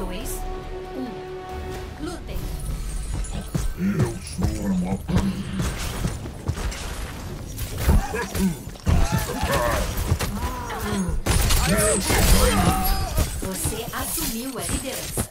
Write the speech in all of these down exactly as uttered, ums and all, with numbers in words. dois, um. Lutem! Eu sou uma polícia. Você assumiu a liderança. Você assumiu a liderança.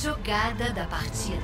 Jogada da partida.